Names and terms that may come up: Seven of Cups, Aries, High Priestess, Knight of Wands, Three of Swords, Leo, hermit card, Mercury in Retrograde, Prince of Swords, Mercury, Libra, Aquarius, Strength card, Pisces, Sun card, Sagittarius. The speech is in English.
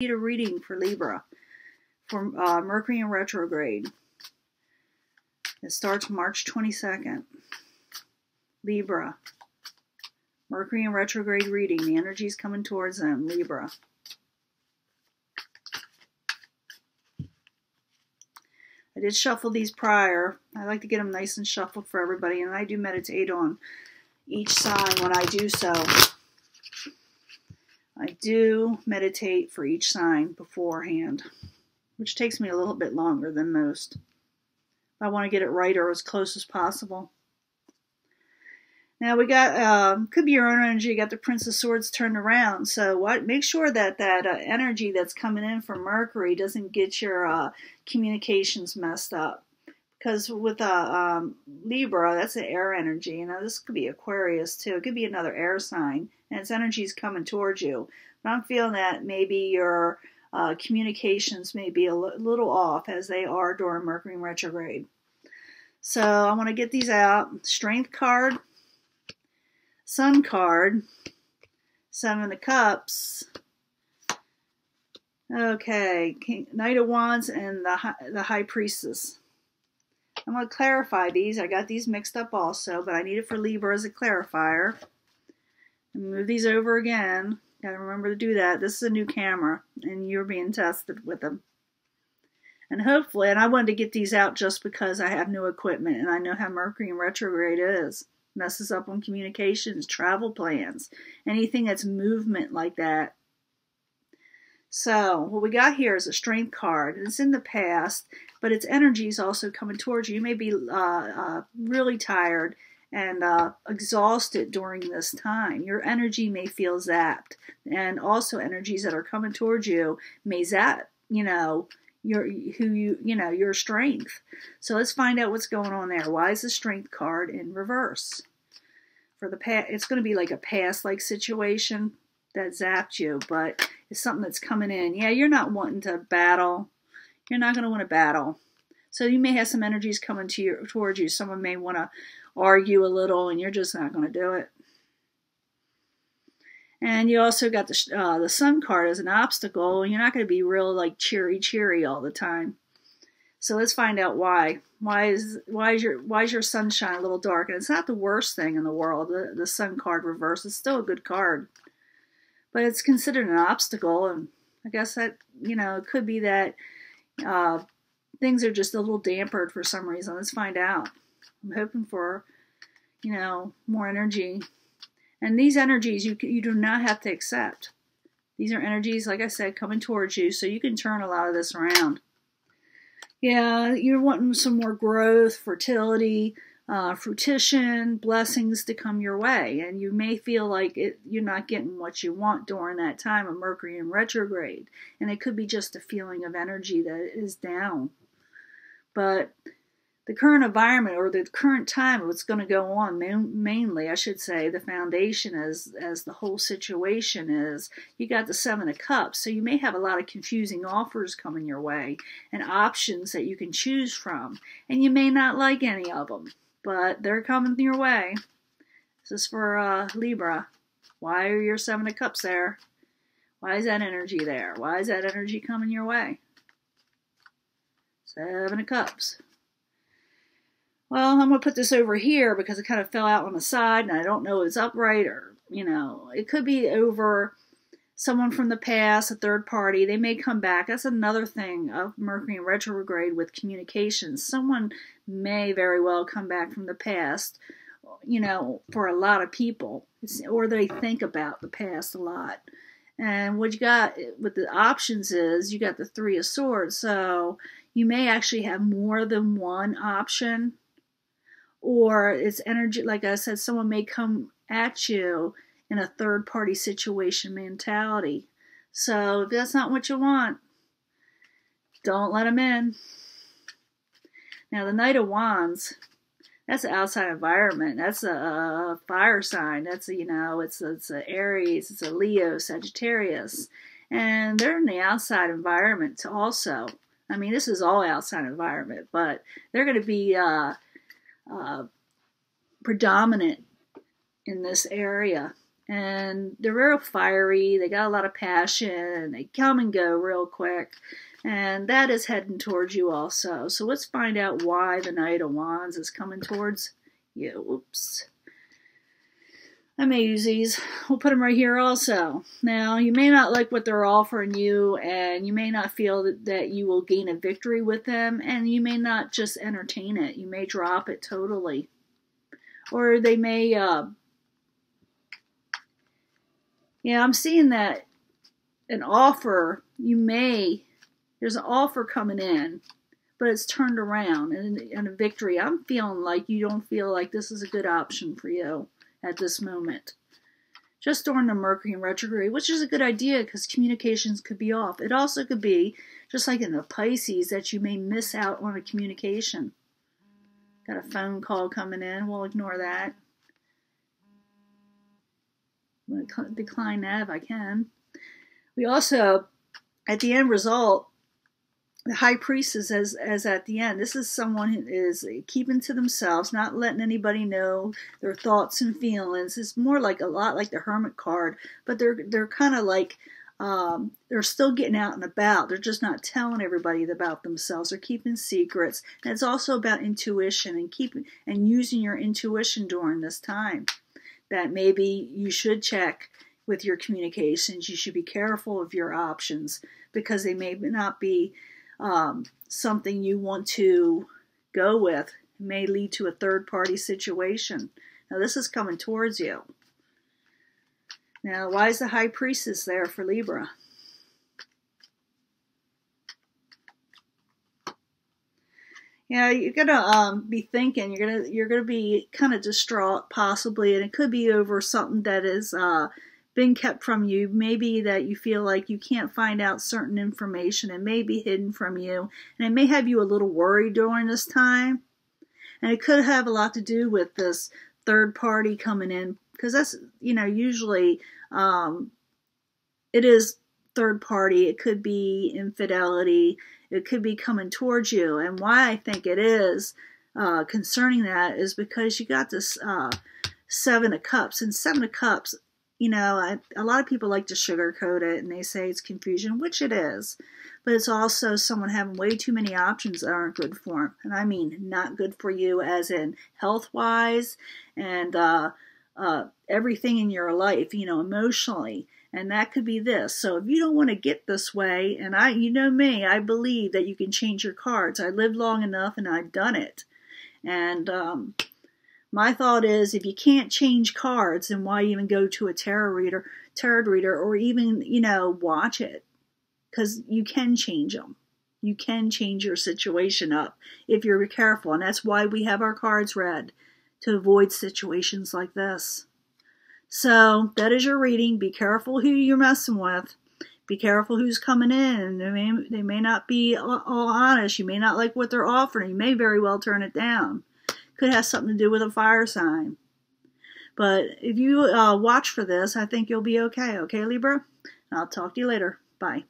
Need a reading for Libra, for Mercury in retrograde. It starts March 22nd. Libra. Mercury in retrograde reading. The energy's coming towards them. Libra. I did shuffle these prior. I like to get them nice and shuffled for everybody. And I do meditate on each sign when I do so. I do meditate for each sign beforehand, which takes me a little bit longer than most. I want to get it right or as close as possible. Now we got, could be your own energy. You got the Prince of Swords turned around. So what? Make sure that energy that's coming in from Mercury doesn't get your communications messed up. Because with Libra, that's an air energy. Now this could be Aquarius too. It could be another air sign. And its energy is coming towards you. But I'm feeling that maybe your communications may be a little off, as they are during Mercury in retrograde. So I want to get these out. Strength card, Sun card, Seven of Cups. Okay, Knight of Wands and the High Priestess. I'm going to clarify these. I got these mixed up also, but I need it for Libra as a clarifier. Move these over again. Gotta remember to do that. This is a new camera, and you're being tested with them. And hopefully, and I wanted to get these out just because I have new equipment, and I know how Mercury in retrograde is. Messes up on communications, travel plans, anything that's movement like that. So, what we got here is a strength card. It's in the past, but its energy is also coming towards you. You may be really tired and exhausted during this time. Your energy may feel zapped, and also energies that are coming towards you may zap, you know, your strength. So let's find out what's going on there. Why is the strength card in reverse? For the past, it's going to be like a past like situation that zapped you, but it's something that's coming in. Yeah, you're not wanting to battle. You're not going to want to battle. So you may have some energies coming to you, towards you. Someone may want to argue a little, and you're just not going to do it. And you also got the Sun card as an obstacle. You're not going to be real like cheery all the time. So let's find out why. Why is your sunshine a little dark? And it's not the worst thing in the world. The Sun card reverse is still a good card, but it's considered an obstacle. And I guess that, you know, it could be that things are just a little dampered for some reason. Let's find out. I'm hoping for, you know, more energy. And these energies, you do not have to accept. These are energies, like I said, coming towards you, so you can turn a lot of this around. Yeah, you're wanting some more growth, fertility, fruition, blessings to come your way. And you may feel like you're not getting what you want during that time of Mercury in retrograde. And it could be just a feeling of energy that is down. But the current environment, or the current time of what's going to go on, mainly, I should say, the foundation as the whole situation is, you got the Seven of Cups, so you may have a lot of confusing offers coming your way and options that you can choose from, and you may not like any of them, but they're coming your way. This is for Libra. Why are your Seven of Cups there? Why is that energy there? Why is that energy coming your way? Seven of Cups. Well, I'm going to put this over here because it kind of fell out on the side and I don't know if it's upright or, you know, it could be over someone from the past, a third party. They may come back. That's another thing of Mercury in retrograde with communications. Someone may very well come back from the past, you know, for a lot of people, or they think about the past a lot. And what you got with the options is you got the Three of Swords. So you may actually have more than one option. Or it's energy, like I said, someone may come at you in a third-party situation mentality. So if that's not what you want, don't let them in. Now, the Knight of Wands, that's an outside environment. That's a fire sign. That's, you know, it's an Aries, it's a Leo, Sagittarius. And they're in the outside environment also. I mean, this is all outside environment, but they're going to be predominant in this area, and they're real fiery, they got a lot of passion, they come and go real quick, and that is heading towards you also. So let's find out why the Knight of Wands is coming towards you. Oops. I may use these. We'll put them right here also. Now, you may not like what they're offering you, and you may not feel that you will gain a victory with them, and you may not just entertain it. You may drop it totally. Or they may... yeah, I'm seeing that an offer, you may... There's an offer coming in, but it's turned around, and a victory. I'm feeling like you don't feel like this is a good option for you at this moment, just during the Mercury in retrograde, which is a good idea because communications could be off. It also could be, just like in the Pisces, that you may miss out on a communication. Got a phone call coming in. We'll ignore that. I'm going to decline that if I can. We also, at the end result, the High Priestess as at the end. This is someone who is keeping to themselves, not letting anybody know their thoughts and feelings. It's more like a lot like the Hermit card, but they're kind of like they're still getting out and about. They're just not telling everybody about themselves. They're keeping secrets. And it's also about intuition and keeping and using your intuition during this time. That maybe you should check with your communications. You should be careful of your options because they may not be something you want to go with. It may lead to a third-party situation. Now, this is coming towards you. Now, why is the High Priestess there for Libra? Yeah, you're gonna be thinking. You're gonna be kind of distraught, possibly, and it could be over something that is been kept from you, maybe that you feel like you can't find out certain information and may be hidden from you, and it may have you a little worried during this time, and it could have a lot to do with this third party coming in, because that's, you know, usually it is third party. It could be infidelity. It could be coming towards you, and why I think it is concerning that is because you got this Seven of Cups, and Seven of Cups, you know, a lot of people like to sugarcoat it, and they say it's confusion, which it is. But it's also someone having way too many options that aren't good for them. And I mean not good for you as in health-wise and everything in your life, you know, emotionally. And that could be this. So if you don't want to get this way, and you know me, I believe that you can change your cards. I lived long enough, and I've done it. And... my thought is, if you can't change cards, then why even go to a tarot reader, or even, you know, watch it? Because you can change them. You can change your situation up if you're careful. And that's why we have our cards read, to avoid situations like this. So that is your reading. Be careful who you're messing with. Be careful who's coming in. They may not be all honest. You may not like what they're offering. You may very well turn it down. Could have something to do with a fire sign. But if you watch for this, I think you'll be okay. Okay, Libra? I'll talk to you later. Bye.